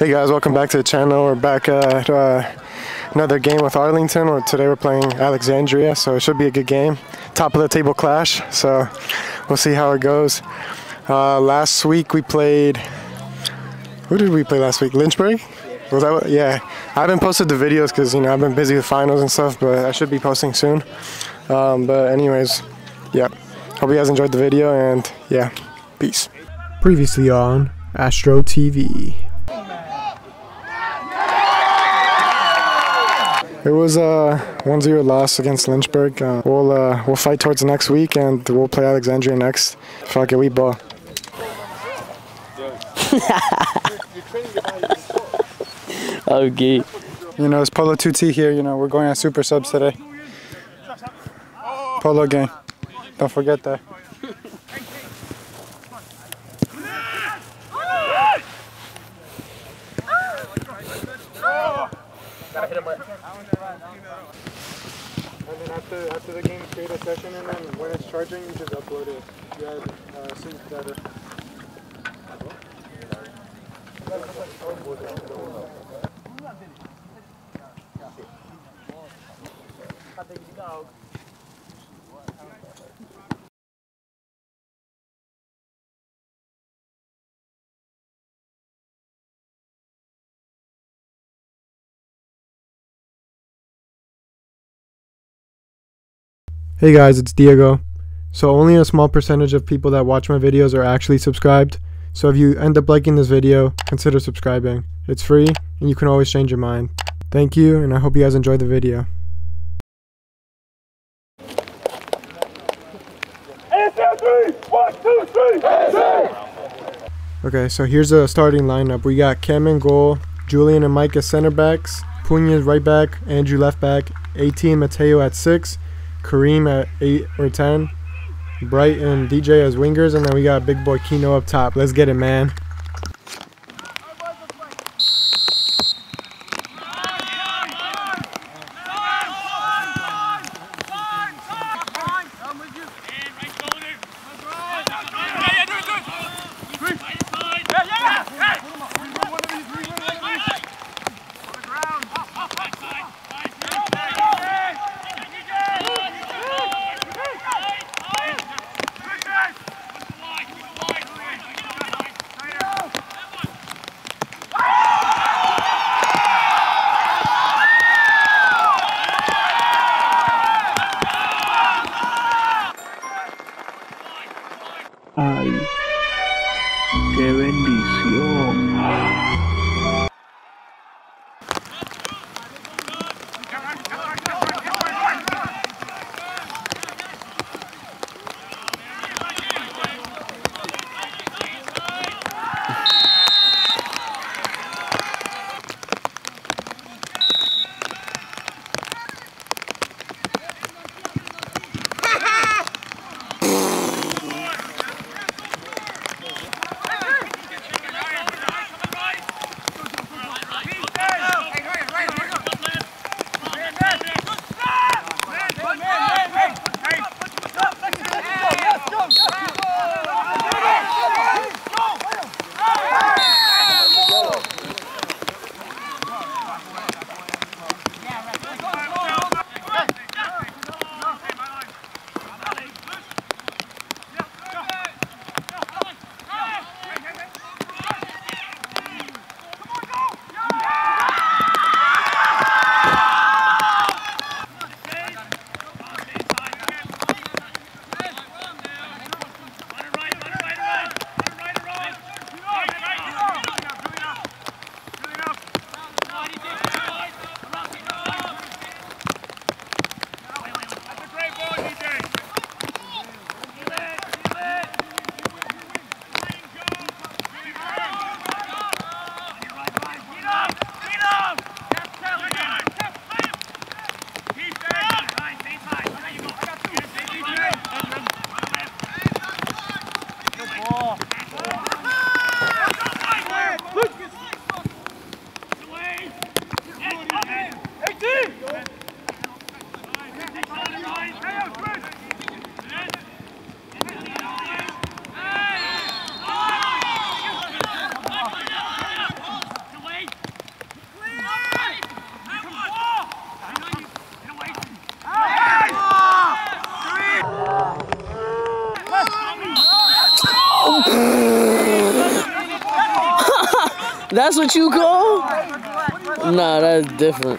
Hey guys, welcome back to the channel. We're back at another game with Arlington. Today we're playing Alexandria, so it should be a good game. Top of the table clash, so we'll see how it goes. Last week we played, who did we play last week? Lynchburg? Was that what? Yeah. I haven't posted the videos because, you know, I've been busy with finals and stuff, but I should be posting soon. But anyways, yeah. Hope you guys enjoyed the video, and yeah, peace. Previously on Astro TV. It was a 1-0 loss against Lynchburg. We'll fight towards next week, and we'll play Alexandria next. Fuck it, we ball. Okay. You know, it's Polo 2T here. You know, we're going on super subs today. Polo game. Don't forget that. After the game, create a session, and then when it's charging, you just upload it. You add sync data. Hey guys, it's Diego. So only a small percentage of people that watch my videos are actually subscribed. So if you end up liking this video, consider subscribing. It's free and you can always change your mind. Thank you, and I hope you guys enjoy the video. Okay, so here's the starting lineup. We got Cam in goal, Julian and Mike as center backs, Punya right back, Andrew left back, AT and Mateo at 6. Kareem at 8 or 10, Bright and DJ as wingers, and then we got big boy Kino up top. Let's get it, man. That's what you call? Nah, that's different.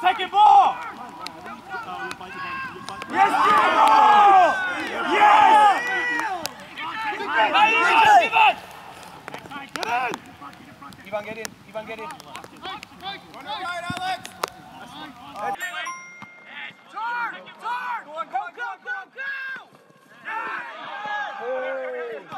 Second ball! Yes, Diego! Yes! Get in! Ivan, get in. Ivan, get in. Run right, Alex! Turn! Turn! Go, go, go, go, go! Hey! Go! Go!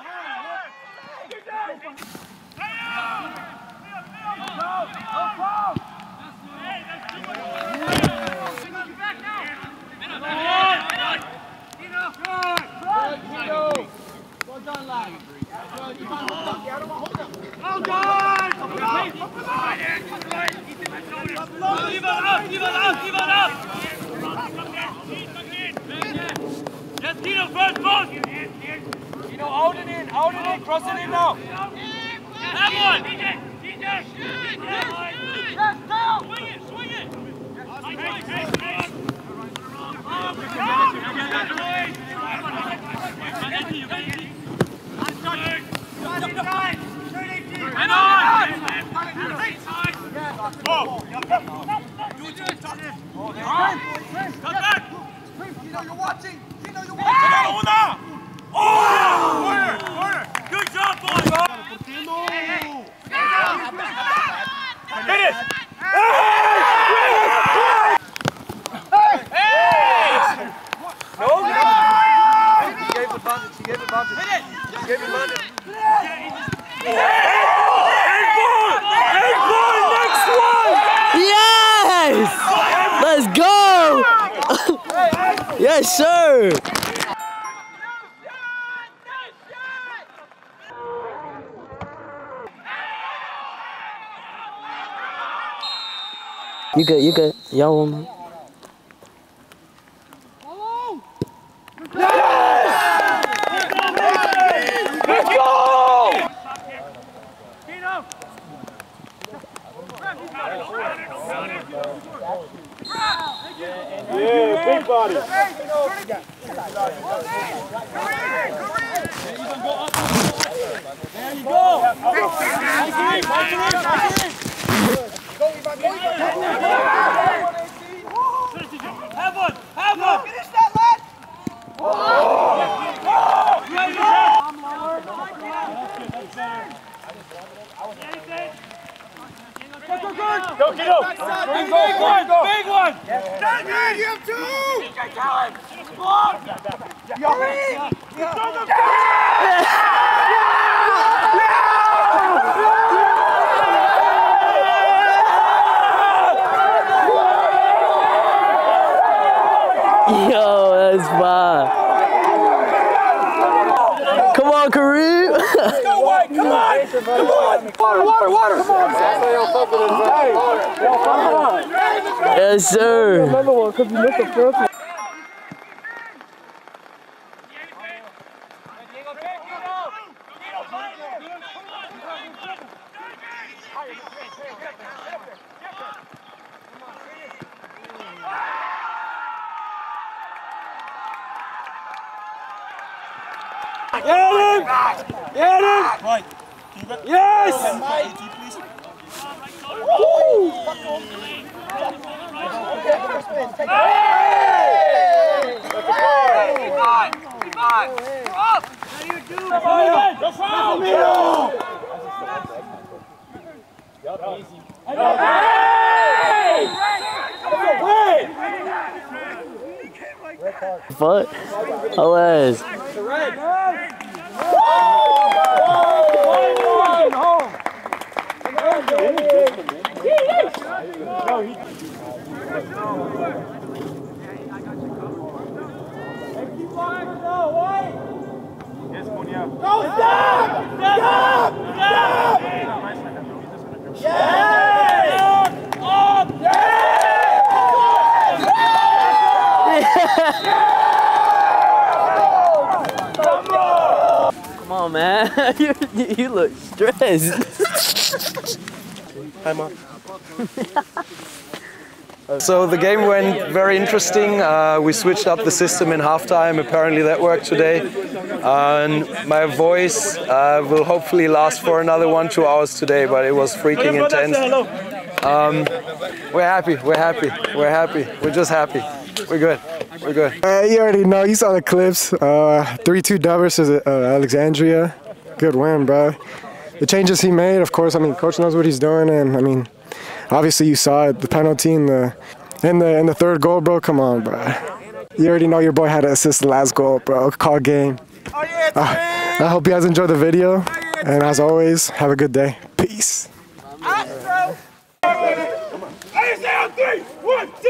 Just Tino, first ball! Tino, out it in, cross it in now! Have one! DJ! Swing it, swing it! Good job, boys! Hit it! Yes, sir! You good, y'all want me? Yo, that's fine. Come on, Kareem. Let's go, White. Come on. Come on. Water, water, water. Come on. Yes, sir. Another one, because you missed the first one. Get him! Get him! Right. Yes! Foot. Alez. Oh man, you look stressed. Hi Mom. So the game went very interesting. We switched up the system in halftime. Apparently that worked today. And my voice will hopefully last for another 1-2 hours today, but it was freaking intense. We're happy. We're just happy. We're good. We're good. You already know. You saw the clips. 3-2 dub versus Alexandria. Good win, bro. The changes he made, of course. I mean, coach knows what he's doing, and I mean, obviously you saw it. The penalty and the third goal, bro. Come on, bro. You already know your boy had to assist the last goal, bro. Call game. I hope you guys enjoyed the video, and as always, have a good day. Peace. Astro. 3, 1.